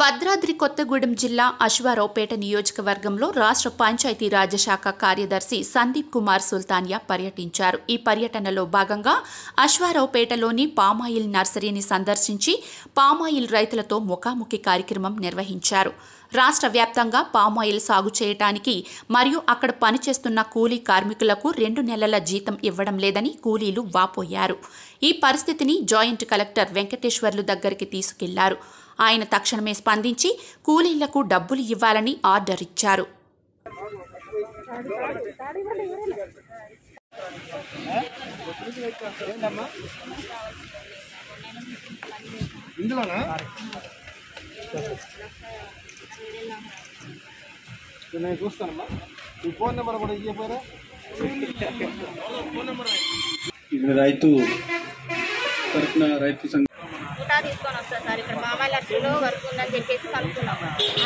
భద్రాద్రి కొత్తగూడెం జిల్లా అశ్వారావుపేట నియోజకవర్గంలో రాష్ట్ర పంచాయతీ రాజ్ శాఖ కార్యదర్శి సందీప్ కుమార్ సుల్తానియా పర్యటించారు. ఈ పర్యటనలో భాగంగా అశ్వారావుపేటలోని పామాయిల్ నర్సరీని సందర్శించి పామాయిల్ రైతులతో ముఖాముఖి కార్యక్రమం నిర్వహించారు. రాష్ట్ర వ్యాప్తంగా పామాయిల్ సాగు చేయడానికి మరియు అక్కడ పనిచేస్తున్న కూలీ కార్మికులకు 2 నెలల జీతం ఇవ్వడం లేదని కూలీలు వాపోయారు. ఈ పరిస్థితిని జాయింట్ కలెక్టర్ వెంకటేశ్వర్లు దగ్గరికి తీసుకెళ్లారు. ఆయన తక్షణమే స్పందించి కూలీలకు డబ్బులు ఇవ్వాలని ఆర్డర్ ఇచ్చారు. నేను చూస్తానమ్మా, ఈ ఫోన్ నెంబర్ కూడా ఇవ్వపోయారా? ఇది రైతు తరఫున రైతు సంఘం తీసుకొని వస్తాను సార్. ఇక్కడ మామయ్య లక్షలో వర్క్ ఉందని చెప్పేసి కలుపుతున్నాం.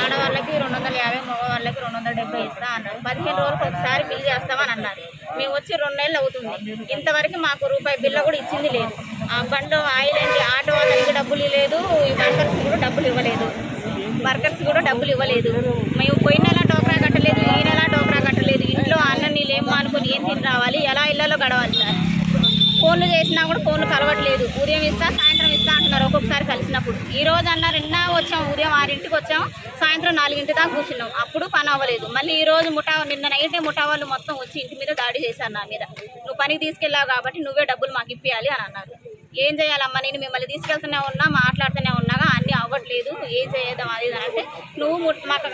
ఆడవాళ్ళకి 250, మగవాళ్ళకి 270 ఇస్తా అన్నారు. 15 రోజులకు ఒకసారి బిల్ చేస్తామని అన్నారు. మేము వచ్చి 2 నెలలు అవుతుంది, ఇంతవరకు మాకు రూపాయి బిల్ల కూడా ఇచ్చింది లేదు. బండి ఆయిల్ ఏంటి, ఆటో వాళ్ళకి డబ్బులు ఇవ్వలేదు, వర్కర్స్ కూడా డబ్బులు ఇవ్వలేదు, మేము పోయిన నెల టోకరా కట్టలేదు, ఈ నెల టోకరా కట్టలేదు. ఇంట్లో అన్న నీళ్ళు ఏం మానుకొని ఏం తిని రావాలి, ఎలా ఇళ్లలో గడవాలి సార్? ఫోన్లు చేసినా కూడా ఫోన్లు కలవట్లేదు. ఉదయం ఇస్తా సాయంత్రం ఇస్తా అంటున్నారు. ఒక్కొక్కసారి కలిసినప్పుడు ఈ రోజు అన్న నిన్న వచ్చాం, ఉదయం 6 గంటలకు వచ్చాం, సాయంత్రం 4 గంటల దాకా కూర్చున్నాం, అప్పుడు పని అవ్వలేదు. మళ్ళీ ఈ రోజు నిన్న నైటే ముఠా వాళ్ళు మొత్తం వచ్చి ఇంటి మీద దాడి చేశారు. నా మీద నువ్వు పనికి తీసుకెళ్ళావు కాబట్టి నువ్వే డబ్బులు మాకు ఇప్పియాలి అని అన్నారు. ఏం చేయాలమ్మా, నేను మిమ్మల్ని తీసుకెళ్తూనే ఉన్నా, మాట్లాడుతూనే ఉన్నాగా, అన్నీ అవ్వట్లేదు, ఏం చేయదాం అది అంటే నువ్వు మాకు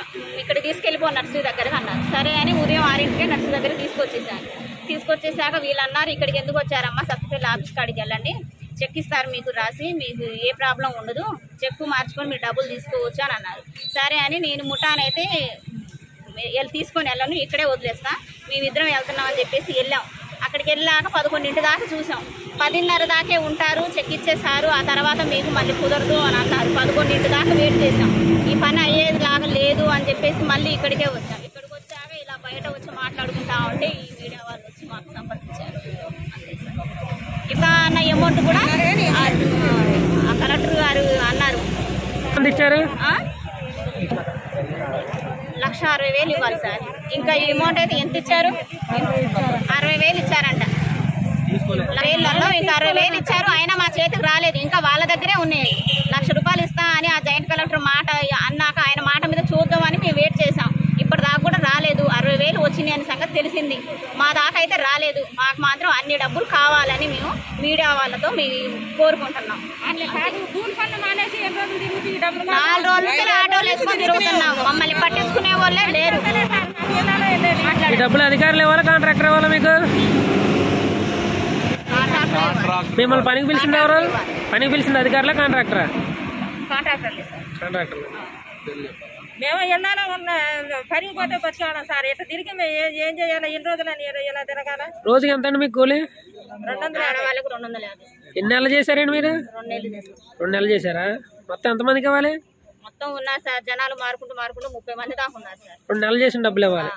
ఇక్కడ తీసుకెళ్ళిపో నర్సరీ దగ్గరకు అన్నారు. సరే అని ఉదయం 6 గంటలకే నర్సరీ దగ్గర తీసుకొచ్చేసాను. తీసుకొచ్చేసాక వీళ్ళు అన్నారు, ఇక్కడికి ఎందుకు వచ్చారమ్మా, సర్టిఫికేట్ ఆఫీస్ కాడికి వెళ్ళండి, చెక్ ఇస్తారు మీకు రాసి, మీకు ఏ ప్రాబ్లం ఉండదు, చెక్కు మార్చుకొని మీరు డబ్బులు తీసుకోవచ్చు అని అన్నారు. సరే అని నేను ముఠానైతే తీసుకొని వెళ్ళను, ఇక్కడే వదిలేస్తా, మేమిద్దరం వెళ్తున్నామని చెప్పేసి వెళ్ళాం. అక్కడికి వెళ్ళాక 11 గంటల దాకా చూసాం. 10:30 దాకే ఉంటారు, చెక్ ఇచ్చేసారు, ఆ తర్వాత మీకు మళ్ళీ కుదరదు అని అన్నారు. 11 గంటల దాకా వెయిట్ చేసాం. ఈ పని అయ్యేది లాగా లేదు అని చెప్పేసి మళ్ళీ ఇక్కడికే వచ్చాం. ఇక్కడికి వచ్చాక ఇలా బయట వచ్చి మాట్లాడుకుంటా ఉంటే ఈ మీడియా వాళ్ళు వచ్చి మాకు సంప్రదించారు. ఇక అన్న అమౌంట్ కూడా కలెక్టర్ గారు అన్నారు 1,60,000 ఇవ్వాలి సార్. ఇంకా ఈ అమౌంట్ అయితే ఎంత ఇచ్చారు? 60,000 ఇచ్చారంట. 1,000లలో ఇంకా 60,000 ఇచ్చారు, అయినా మా చేతికి రాలేదు, ఇంకా వాళ్ళ దగ్గరే ఉన్నాయి. 1,00,000 ఇస్తా అని ఆ జాయింట్ కలెక్టర్ మాట అన్నాక ఆయన మాట మీద చూద్దామని మేము వెయిట్ చేసాం. ఇప్పటిదాకా కూడా రాలేదు. 60,000 వచ్చినాయి అనే సంగతి తెలిసింది, మా దాకా అయితే రాలేదు. మాకు మాత్రం అన్ని డబ్బులు కావాలని మేము మీడియా వాళ్ళతో మేము కోరుకుంటున్నాం. 4 రోజుల నుంచి ఆటోలు వేసుకొని తిరుగుతున్నాము, మమ్మల్ని పట్టించుకునే వాళ్ళే లేరు. డబ్బులు అధికారులు ఇవ్వాలి, కాంట్రాక్టర్ ఇవ్వాలి. మీకు మిమ్మల్ని పనికి పిలిచింది ఎవరు? పనికి పిలిచింది అధికారులే, కాంట్రాక్టరా? కాంట్రాక్టర్. మేము ఎన్నాలో పనికి పోతే పచ్చుకోవాలి సార్. ఇట్లా తిరిగి మేము ఏం చేయాలి? ఎన్ని రోజులు ఇలా తిరగాల? రోజుకి ఎంత అండి మీకు కూలి? 250. ఎన్ని నెలలు చేశారండి మీరు? 2 నెలలు చేశారా? మొత్తం ఎంతమందికి ఇవ్వాలి? మొత్తం ఉన్నారు సార్, జనాలు మారుకుంటూ 30 మంది దాకా ఉన్నారు సార్. 2 నెలలు చేసిన డబ్బులు ఇవ్వాలి.